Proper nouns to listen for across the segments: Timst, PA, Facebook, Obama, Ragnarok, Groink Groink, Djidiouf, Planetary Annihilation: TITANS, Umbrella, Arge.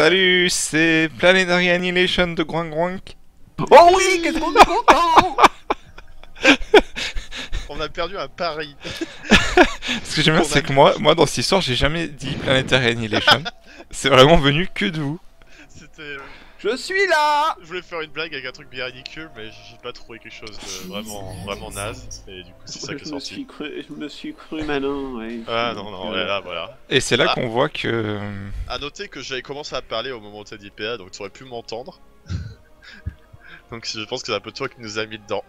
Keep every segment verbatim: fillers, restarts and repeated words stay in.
Salut, c'est Planetary Annihilation de Groink Groink. Oh oui, qu'est-ce qu'on est content. On a perdu un pari. Ce que j'aime bien, c'est que moi, moi dans cette histoire, j'ai jamais dit Planetary Annihilation. C'est vraiment venu que de vous. C'était... Je suis là. Je voulais faire une blague avec un truc bien ridicule, mais j'ai pas trouvé quelque chose de vraiment, vraiment naze. Et du coup, c'est ça qui est sorti. Je me suis cru malin, ouais. Ah non, non, là, voilà. Et c'est là qu'on voit que... À noter que j'avais commencé à parler au moment de cette I P A, donc tu aurais pu m'entendre. Donc je pense que c'est un peu toi qui nous a mis dedans.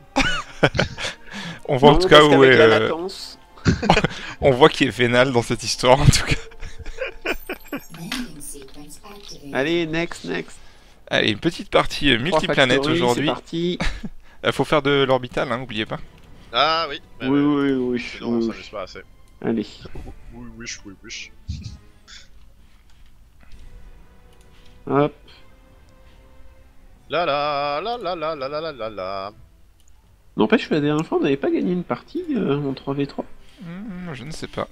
On voit en tout cas où est... On voit qui est vénal dans cette histoire, en tout cas. Allez, next, next. Allez, une petite partie multiplanète aujourd'hui. Il faut faire de l'orbital, hein, n'oubliez pas. Ah oui. Oui, oui, oui. Non, ça ne laisse pas assez. Allez. Oui, oui, oui, oui. Hop. La la la la la la la la la. N'empêche, la dernière fois, on n'avait pas gagné une partie euh, en trois v trois. Mmh, je ne sais pas.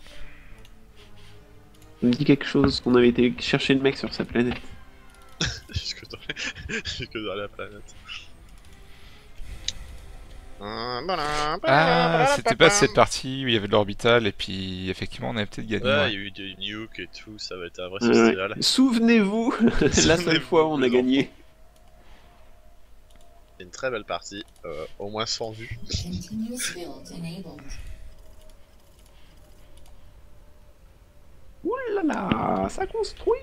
Ça me dit quelque chose, qu'on avait été chercher le mec sur sa planète. Jusque dans, les... Jusque dans la planète. Ah, c'était pas cette partie où il y avait de l'orbital et puis effectivement on avait peut-être gagné. Ouais, il y a eu des nukes et tout, ça va être un vrai festival. Ouais. Souvenez-vous, la seule fois où on a gagné. C'est une très belle partie, euh, au moins cent vues. Oulala, ça construit.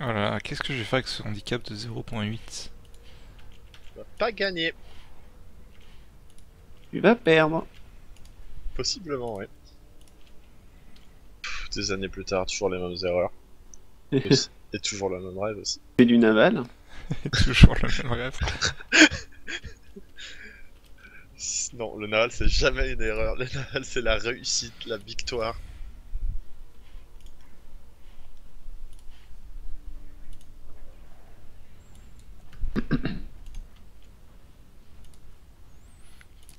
Voilà, qu'est-ce que je vais faire avec ce handicap de zéro point huit? Tu vas pas gagner. Tu vas perdre. Possiblement, oui. Pff, des années plus tard, toujours les mêmes erreurs. Et toujours le même rêve aussi. Et du naval. Et toujours le même rêve. Non, le naval c'est jamais une erreur. Le naval c'est la réussite, la victoire.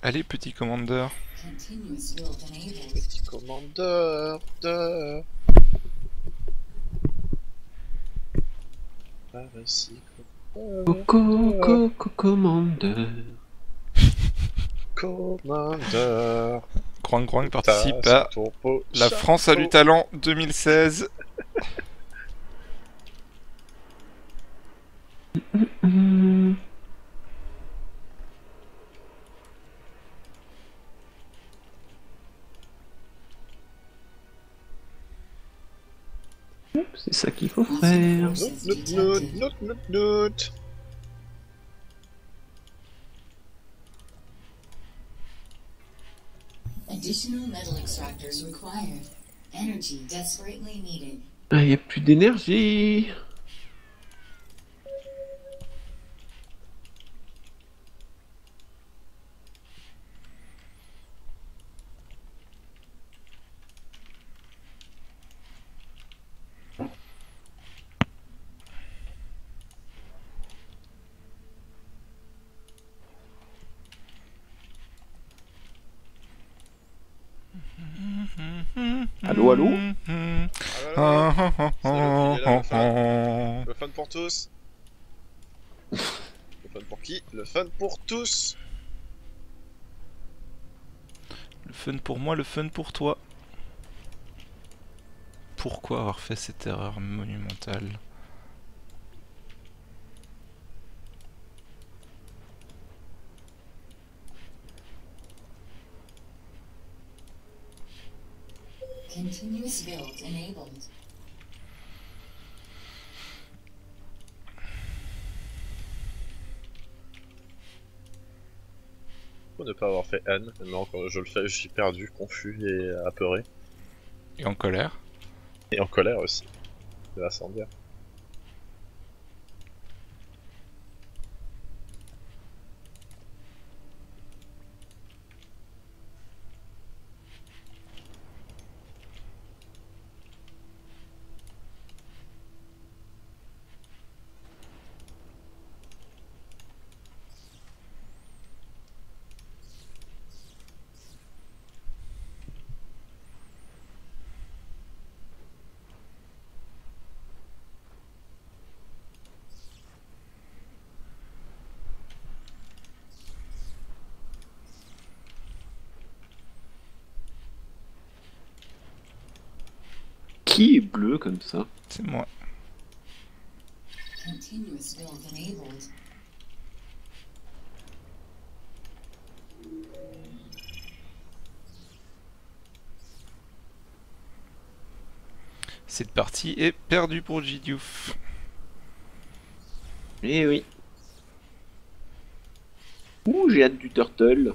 Allez, petit commandeur. Petit commandeur de... Coco, coco, commandeur. Commandeur. Groink Groink participe à la France a du talent deux mille seize. C'est ça qu'il faut faire. Ah, il n'y a plus d'énergie. Allô, allô, mmh, allô, allô, allô. Ah, ah, ah, le fun pour tous. Le fun pour qui? Le fun pour tous. Le fun pour moi, le fun pour toi. Pourquoi avoir fait cette erreur monumentale? Continuous build enabled. Pour ne pas avoir fait Anne, maintenant quand je le fais, je suis perdu, confus et apeuré. Et en colère. Et en colère aussi. De la sandia. Qui est bleu comme ça? C'est moi. Cette partie est perdue pour Djidiouf. Eh oui. Ouh, j'ai hâte du turtle.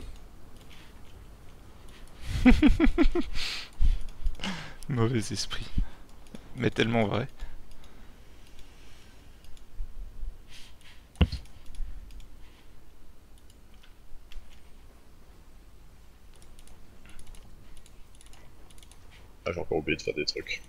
Mauvais esprit. Mais tellement vrai. Ah, j'ai encore oublié de faire des trucs.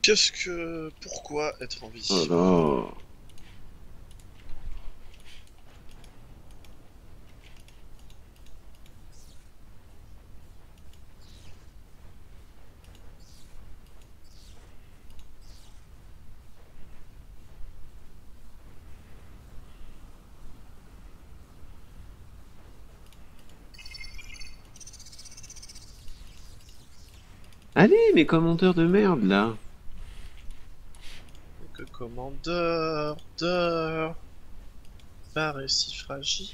Qu'est-ce que... Pourquoi être en vie? Oh non. Allez, mes commandeurs de merde, là. Que commandeur de... paraît si fragile.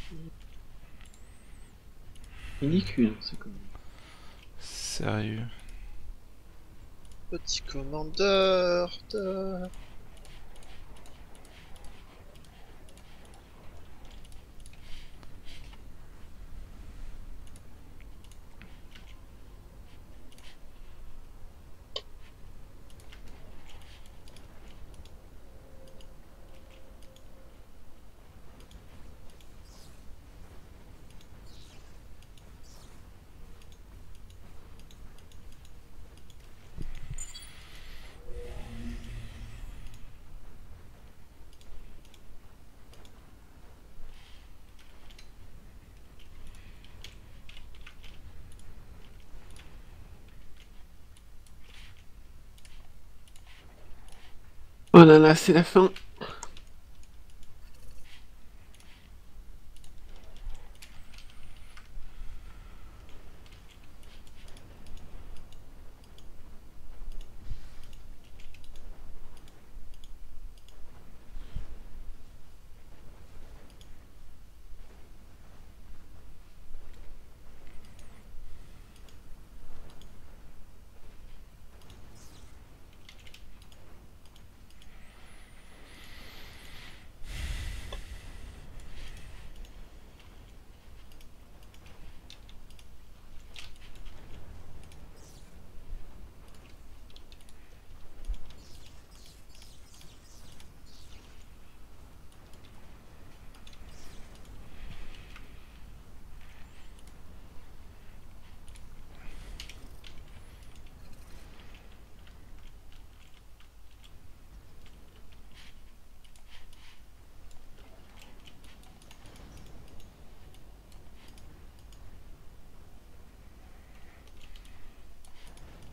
Ridicule, ce commandeur. Sérieux. Petit commandeur de... Oh là là, c'est la fin.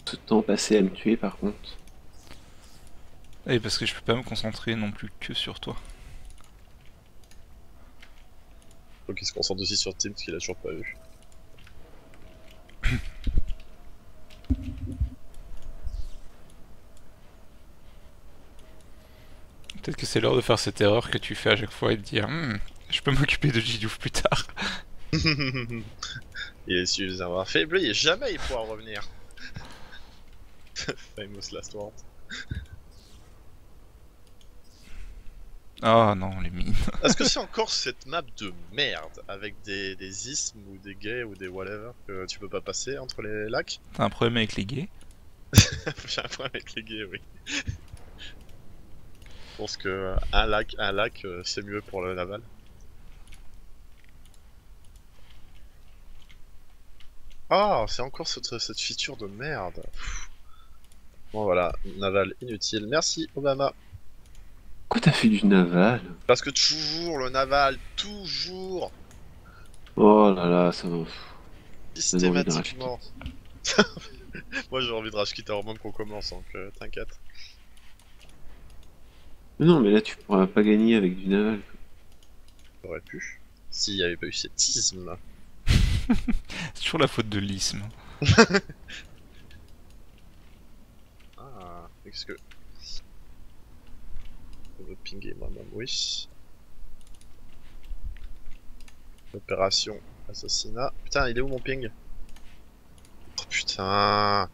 Tout le temps passé à me tuer par contre. Et parce que je peux pas me concentrer non plus que sur toi. Faut qu'il se concentre aussi sur Timst qu'il a toujours pas vu. Peut-être que c'est l'heure de faire cette erreur que tu fais à chaque fois et de dire hm, je peux m'occuper de Djidiouf plus tard. Et si je les avoir fait bleu, il jamais il pourra revenir. Famous last word. Oh non, les mines. Est-ce que c'est encore cette map de merde avec des, des isthmes ou des gays ou des whatever que tu peux pas passer entre les lacs? T'as un problème avec les gays? J'ai un problème avec les gays, oui. Je pense que un lac, un lac, c'est mieux pour le naval. Ah, c'est encore cette, cette feature de merde. Bon voilà, naval inutile. Merci Obama. Pourquoi t'as fait du naval? Parce que toujours le naval, toujours. Oh là là, ça m'en fout. Systématiquement. Moi j'ai envie de rage quitter hormone qu'on commence, donc euh, t'inquiète. Non mais là tu pourras pas gagner avec du naval. J'aurais pu. S'il n'y avait pas eu cet isme. C'est toujours la faute de l'isme. Ah, qu'est-ce que. On veut pinguer moi-même, oui. Opération assassinat. Putain, il est où mon ping? Oh putain!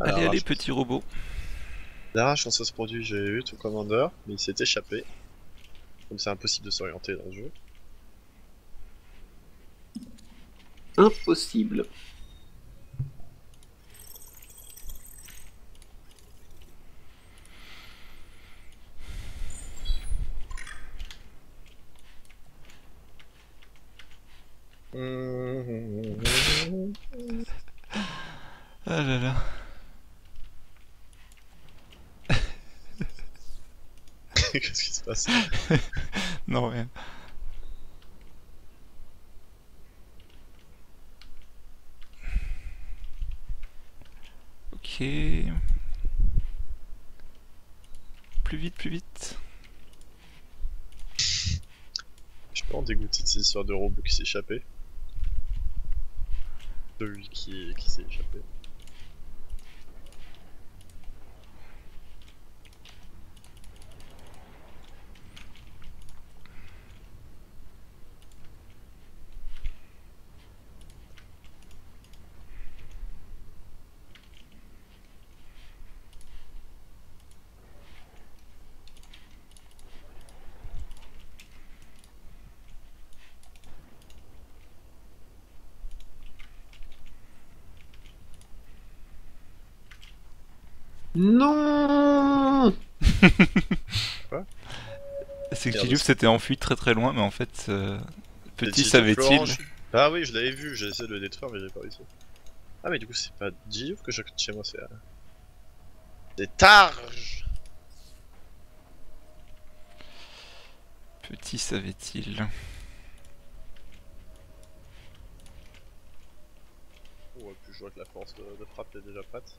Alors, allez, allez, petit robot. L'arrache quand ça se produit, j'ai eu tout commandeur, mais il s'est échappé. Comme c'est impossible de s'orienter dans le jeu. Impossible. Ah là là. Qu'est-ce qui se passe? Non, rien. Ok. Plus vite, plus vite. Je suis pas en dégoûté de ces histoires de robot qui s'échappait. Celui qui, qui s'est échappé. Non. C'est que Djidiouf s'était enfui très très loin, mais en fait, euh, petit savait-il. Ah oui, je l'avais vu, j'ai essayé de le détruire, mais j'ai pas réussi. Ah, mais du coup, c'est pas Djidiouf que j'ai chez moi, c'est. Euh... Des targes. Petit savait-il. On va plus jouer avec la force de, de frappe, est déjà prête.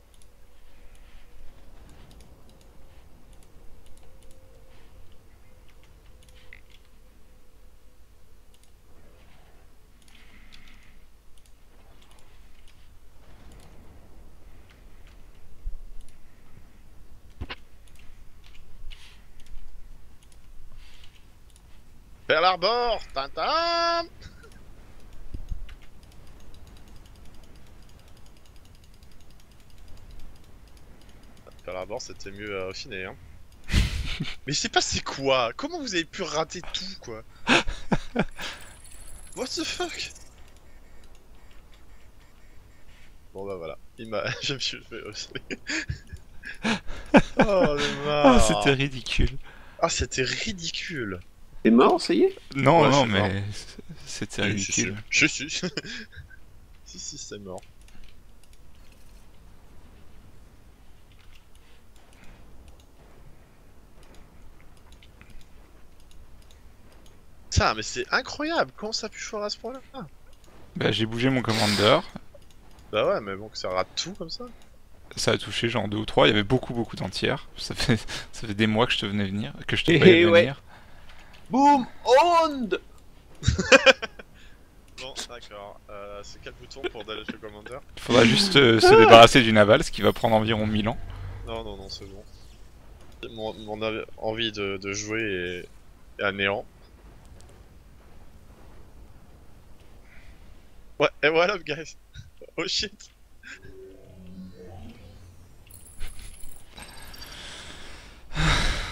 Vers l'arbor, tintin. Vers l'arbor, c'était mieux euh, affiné, hein. Mais c'est pas c'est quoi? Comment vous avez pu rater tout, quoi? What the fuck? Bon bah voilà, il m'a... je me suis fait aussi. Oh le marre. Oh, c'était ridicule. Ah, c'était ridicule. T'es mort, ça y est? Non, ouais, non, mais c'était ridicule. Je suis. Je suis. Si, si, c'est mort. Putain, mais c'est incroyable! Comment ça a pu choisir à ce point-là? Ah. Bah, j'ai bougé mon commander. Bah, ouais, mais bon, que ça rate tout comme ça. Ça a touché genre deux ou trois, il y avait beaucoup, beaucoup d'entières. Ça fait... ça fait des mois que je te venais venir. Que je te voyais venir. Ouais. Boom OND. Bon, d'accord. Euh, c'est quel bouton pour d'aller chez le commandeur? Il faudra juste euh, se débarrasser du naval, ce qui va prendre environ mille ans. Non, non, non, c'est bon. Mon, mon envie de, de jouer est, est à néant. Ouais, et what up, guys? Oh shit.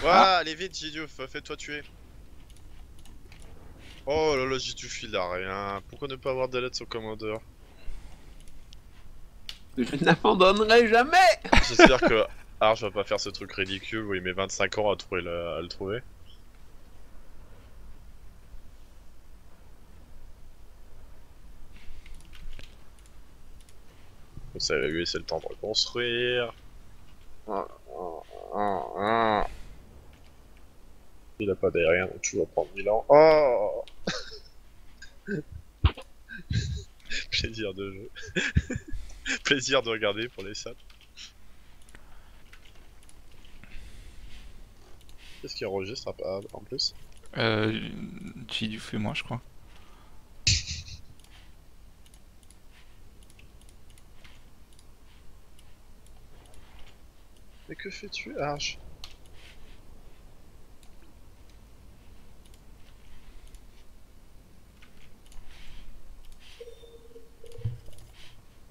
Ouah, allez vite, Djidiouf, fais-toi tuer. Oh là là, j'ai du fil à rien. Pourquoi ne pas avoir d'alerte sur le commandeur? Je n'abandonnerai jamais. J'espère que Arge va pas faire ce truc ridicule où il met vingt-cinq ans à, trouver la... à le trouver. Ça va lui laisser le temps de reconstruire. Il a pas d'aérien donc tu vas prendre mille ans. Oh. Plaisir de jeu. Plaisir de regarder pour les sapes. Qu'est-ce qu'il enregistre à... en plus? Euh... Djidiouf et moi, je crois. Mais que fais-tu, Arge?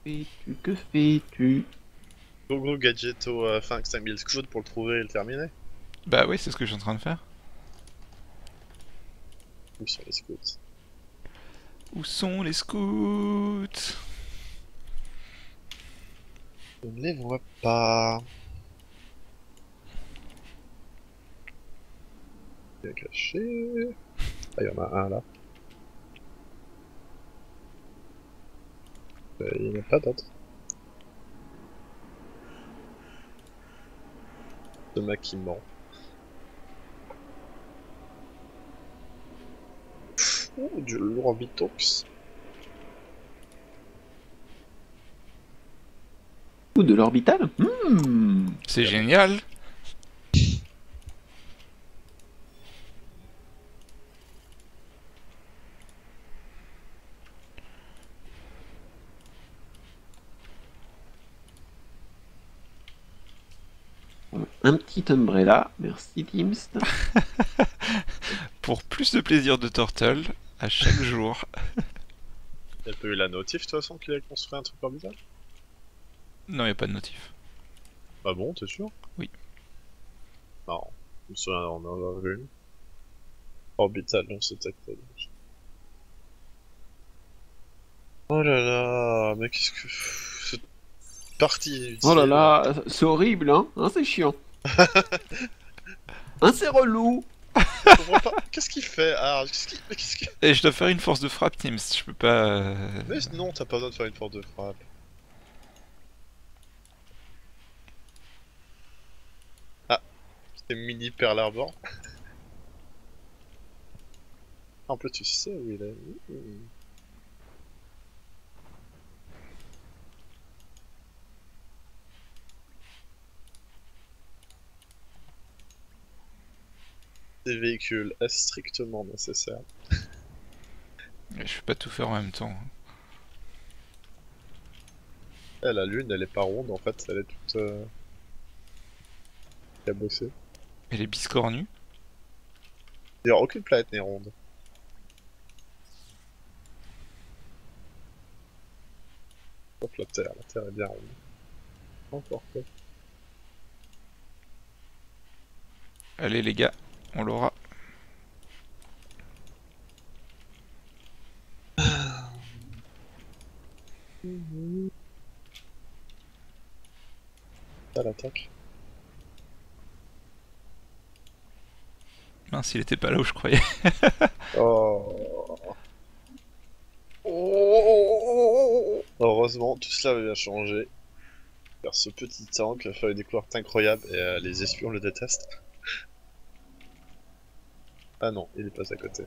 Fais-tu, que fais-tu? Go go gadget au euh, cinq mille scout pour le trouver et le terminer. Bah oui, c'est ce que je suis en train de faire. Où sont les scouts? Où sont les scouts? Je ne les vois pas. Bien caché. Ah, il y en a un là. Euh, il n'y en a pas d'autres. Ce mec qui ment. Oh, du lourd bitox. Ou de l'orbital. Mmh, c'est génial. Un petit Umbrella, merci Timst. Pour plus de plaisir de Turtle, à chaque jour. Y'a pas eu la notif de toute façon qu'il a construit un truc orbital? Non, y'a pas de notif. Ah bon, t'es sûr? Oui. Non, je me souviens, on en a vu une. Orbital, non, c'était actuel. Oh là là, mais qu'est-ce que... C'est parti. Oh là là, c'est horrible, hein, hein c'est chiant. Hein, c'est relou. Qu'est-ce qu'il fait? Ah, qu'est-ce qu'il... qu'est-ce qu'il... Et je dois faire une force de frappe, Timst, je peux pas... Mais non, t'as pas besoin de faire une force de frappe. Ah, c'est mini Pearl Harbor. En plus, tu sais où il est. Des véhicules est strictement nécessaire. Je peux pas tout faire en même temps. Ah, la lune, elle est pas ronde en fait, elle est toute euh... cabossée. Elle est biscornue. D'ailleurs, aucune planète n'est ronde. Sauf la Terre, la Terre est bien ronde. Encore quoi. Allez les gars. On l'aura. Mmh. À l'attaque. Mince, il était pas là où je croyais. Oh. Oh. Heureusement, tout cela avait bien changé. Car ce petit tank a fait une découverte incroyable et euh, les espions le détestent. Ah non, il est passé à côté.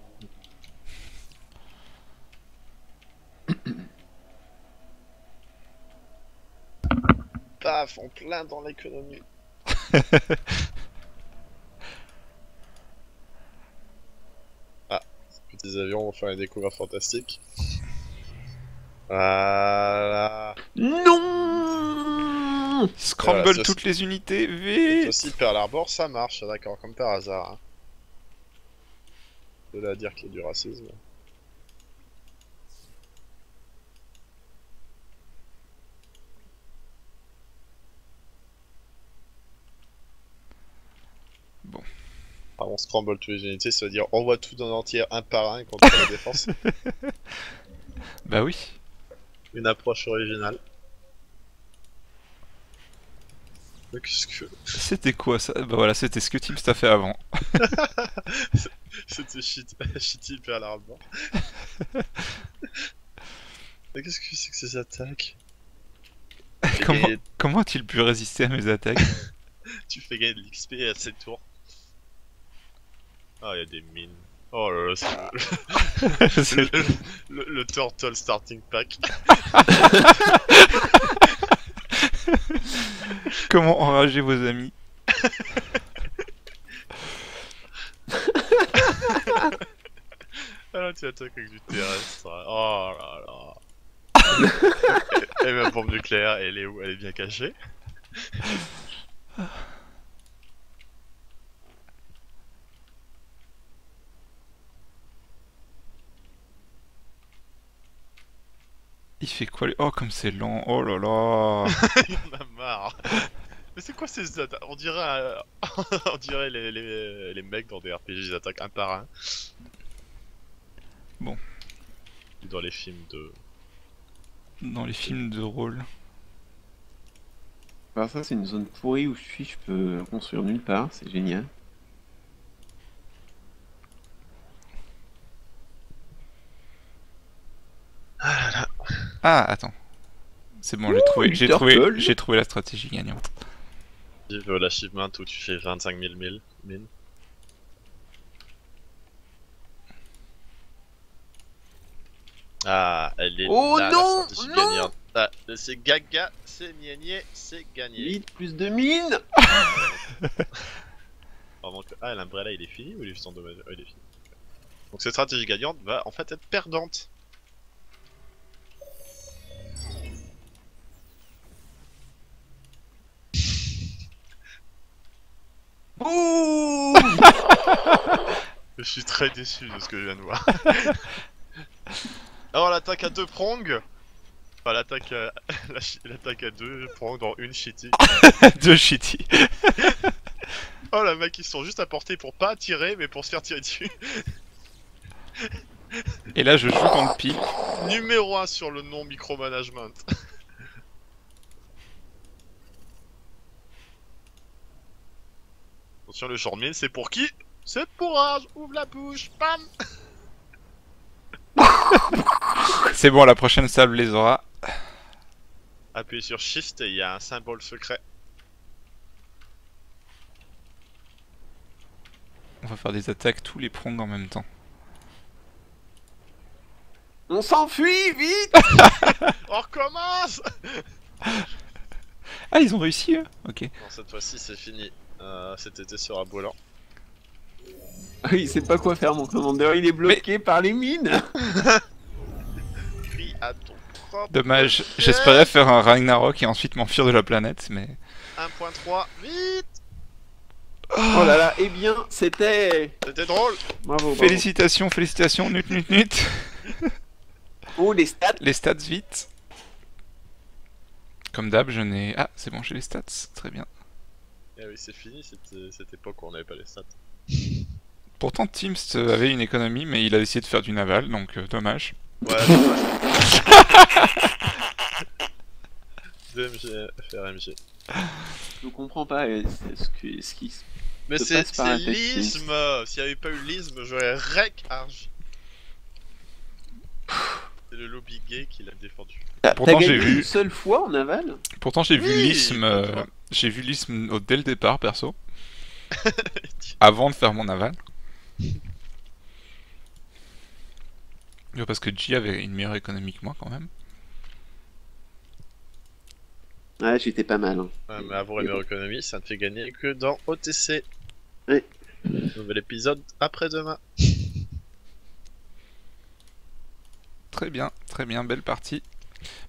Paf, en plein dans l'économie. Ah, ces petits avions vont faire une découverte fantastique. Voilà. Non. Scramble voilà, toutes les unités, vite. Aussi Pearl Harbor, ça marche, d'accord, comme par hasard. Hein. De là à dire qu'il y a du racisme. Bon. Ah, on scramble toutes les unités, ça veut dire on voit tout dans l'entier un par un contre la défense. Bah oui. Une approche originale. Qu'est-ce que... C'était quoi ça? Bah voilà, c'était ce que Timst a fait avant. C'était shit, shitty Pearl Harbor. Mais qu'est-ce que c'est que ces attaques? Comment, et... comment a-t-il pu résister à mes attaques? Tu fais gagner de l'X P à sept tours. Ah, oh, il y a des mines. Oh là là, c'est... le, le, le Turtle Starting Pack. Comment enrager vos amis. Alors tu attaques avec du terrestre. Oh là là. Et ma bombe nucléaire, elle est où? Elle est bien cachée. Il fait quoi les... Oh comme c'est lent, oh là là. Il en a marre. Mais c'est quoi ces attaques? On dirait, euh... on dirait les, les, les mecs dans des R P G, ils attaquent un par un. Bon. Dans les films de... Dans les films de rôle. Alors ça c'est une zone pourrie où je suis, je peux construire nulle part, c'est génial. Ah là là. Ah, attends. C'est bon, j'ai trouvé, j'ai trouvé, j'ai trouvé la stratégie gagnante. Tu veux l'achievement où tu fais vingt-cinq mille mille. Ah, elle est oh là, non, la stratégie non gagnante. Ah, c'est gaga, c'est niainé, c'est gagné. huit plus deux mille. Ah, l'Umbrella il est fini ou il est juste en dommage? Oh, il est fini. Donc cette stratégie gagnante va en fait être perdante. Ouh. Je suis très déçu de ce que je viens de voir. Alors l'attaque à deux prongs. Enfin l'attaque à... l'attaque à deux prongs dans une shitty. Deux shitty. Oh la mec, ils sont juste à portée pour pas tirer mais pour se faire tirer dessus. Et là je joue dans le pic. Numéro un sur le non micromanagement. Sur le genre mine, c'est pour qui? C'est pour Arge. Ouvre la bouche, bam. C'est bon, la prochaine sable les aura. Appuyez sur Shift et il y a un symbole secret. On va faire des attaques tous les prongs en même temps. On s'enfuit vite. On recommence. Ah, ils ont réussi eux. Ok. Bon, cette fois-ci, c'est fini. Euh, cet été sur Abolan. Il sait pas quoi faire mon commandeur, il est bloqué mais... par les mines. À ton propre. Dommage, j'espérais faire un Ragnarok et ensuite m'enfuir de la planète, mais... un point trois, vite. Oh là là, eh bien, c'était... C'était drôle. Bravo, bravo. Félicitations, félicitations, nut nut nut. Oh, les stats. Les stats, vite. Comme d'hab, je n'ai... Ah, c'est bon, j'ai les stats, très bien. Ah oui, c'est fini cette, cette époque où on n'avait pas les stats. Pourtant, Timst avait une économie, mais il a essayé de faire du naval, donc euh, dommage. Ouais, dommage. D M G, F R M G. Je comprends pas euh, ce, que, ce qui se mais c'est l'isme. S'il n'y avait pas eu l'isme, j'aurais rec Arge. C'est le lobby gay qui l'a défendu. Ah, pourtant j'ai vu une seule fois en naval. Pourtant j'ai oui, vu l'isme euh, j'ai vu l'isme dès le départ perso. Avant de faire mon naval. Parce que J avait une meilleure économie que moi quand même. Ouais, j'étais pas mal. Hein. Ouais, mais avoir une meilleure économie, ça ne fait gagner que dans O T C. Oui. Nouvel épisode après-demain. Très bien, très bien, belle partie.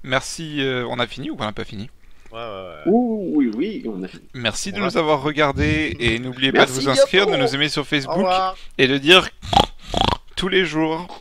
Merci, euh, on a fini ou on n'a pas fini? Ouais, ouais, ouais. Ouh, oui, oui, on a fini. Merci on de va. nous avoir regardés et n'oubliez pas de vous inscrire, de nous aimer sur Facebook et de dire tous les jours.